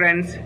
friends.